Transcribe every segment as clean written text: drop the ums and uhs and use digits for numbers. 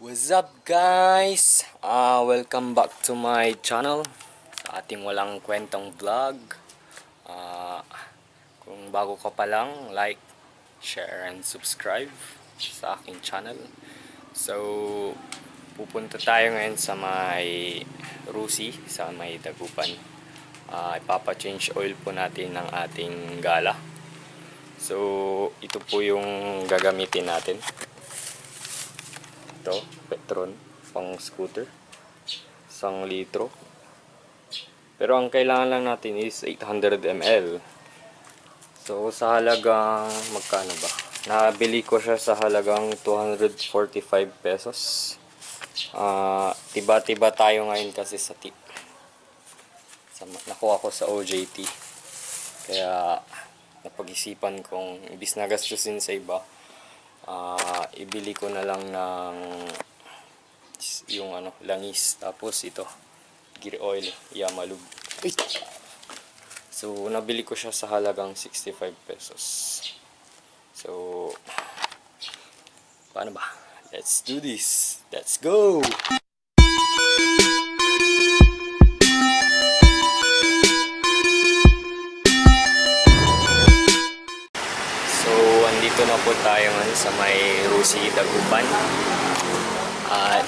What's up guys? Welcome back to my channel, sa ating walang kwentong vlog. Kung bago ka pa lang, like, share and subscribe sa aking channel. So pupunta tayo ngayon sa may Rusi, sa may Dagupan. Ipapa-change oil po natin ng ating gala. So ito po yung gagamitin natin. Ito, Petron, pang scooter, 1 litro. Pero ang kailangan lang natin is 800 ml. So sa halagang magkano ba? Nabili ko siya sa halagang 245 pesos. Tiba-tiba tayo ngayon kasi sa tip. Nakuha ko sa OJT. Kaya napag-isipan kong ibis na gastusin sa iba, ibili ko na lang ng yung langis, tapos ito gear oil, Yamalube. So nabili ko siya sa halagang 65 pesos. So paano ba? Let's do this! Let's go! Dito na po tayo man sa may Rusi, Dagupan. At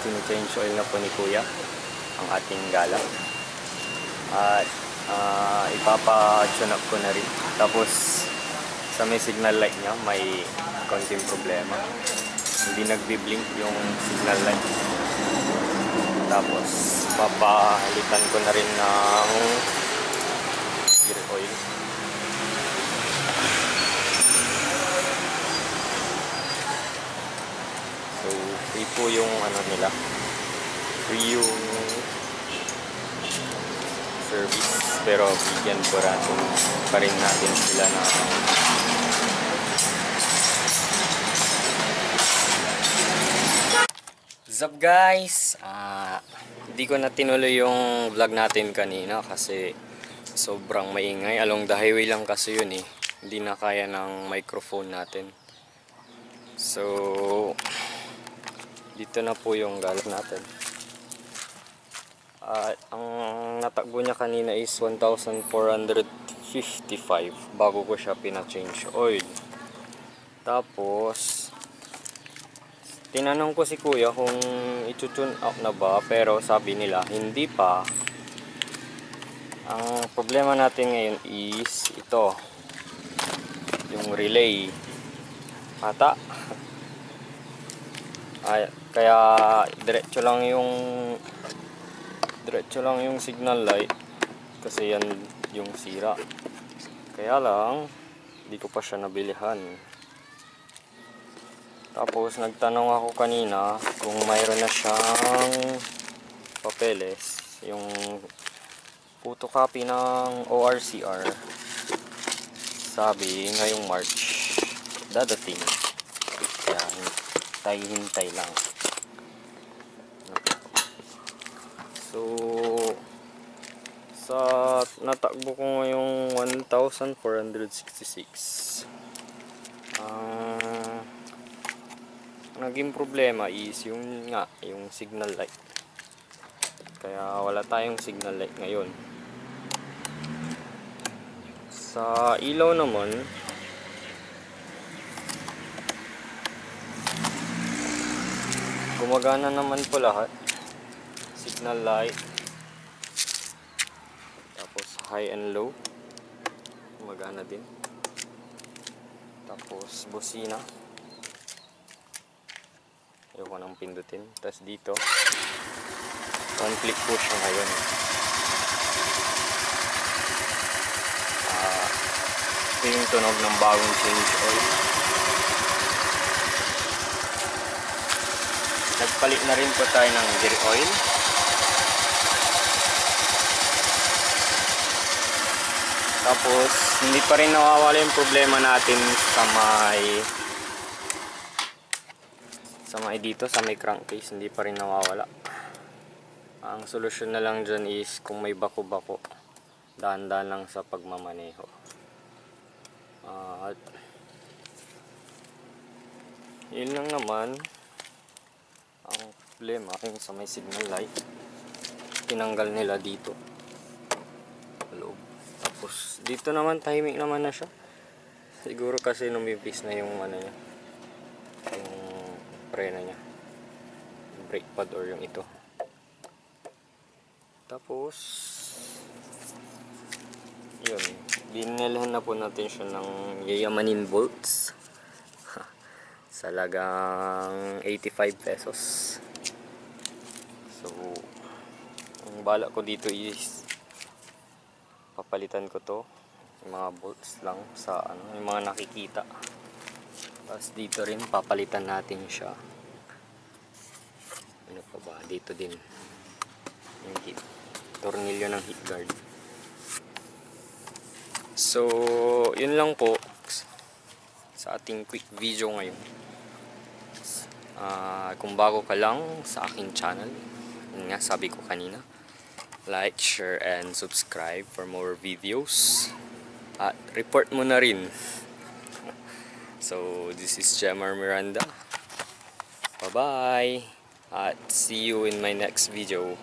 tini-change oil na po ni Kuya ang ating gala. At ipapa-tune up ko na rin. Tapos sa may signal light niya may konting problema. Hindi nagbi-blink yung signal light. Tapos papalitan ko na rin ng gear oil. So, free po yung nila. Free yung service. Pero bigyan po rato pa rin natin sila na What's up guys? Hindi ko na tinuloy yung vlog natin kanina kasi sobrang maingay. Along the highway lang kasi yun eh. Hindi na kaya ng microphone natin. So dito na po yung gala natin. Ang natagbo niya kanina is 1,455 bago ko siya pina-change oil. Tapos tinanong ko si Kuya kung i-tune up na ba, pero sabi nila hindi pa. Ang problema natin ngayon is ito, yung relay mata. Kaya diretso lang yung signal light kasi yan yung sira. Kaya lang hindi ko pa siya nabilihan. Tapos nagtanong ako kanina kung mayroon na siyang papeles, yung photocopy ng ORCR. Sabi ngayong March dadating. Yan. Hintay lang. So sa natakbo ko ngayong 1,466, naging problema is yung signal light. Kaya wala tayong signal light ngayon. Sa ilaw naman, gumagana naman po lahat. Signal light, tapos high and low, gumagana din. Tapos busina, ayaw ko nang pindutin. Tapos dito, one click push na ngayon. Ito yung tunog ng bagong change oil. Nagpalit na rin po tayo ng gear oil. Tapos hindi pa rin nawawala yung problema natin sa may dito, sa may crankcase. Hindi pa rin nawawala. Ang solusyon na lang dyan is kung may bako-bako, daan-daan lang sa pagmamaneho. At yun lang naman. Ang problema yung sa may signal light, tinanggal nila dito loob. Tapos dito naman timing naman na siya. Siguro kasi lumipis na yung ano niya, yung prena niya, yung brake pad or yung ito. Tapos yun, binilhan na po natin siya ng yayamanin volts. Salagang 85 pesos. So, ang bala ko dito is papalitan ko to. Yung mga bolts lang sa ano, yung mga nakikita. Tapos dito rin papalitan natin siya. Ano pa ba? Dito din. Yung heat. Tornilyo ng heat guard. So, yun lang po sa ating quick video ngayon. Kung bago ka lang sa aking channel, yun nga sabi ko kanina, like, share, and subscribe for more videos. At report mo na rin. So, this is Jemar Miranda. Bye-bye! At see you in my next video.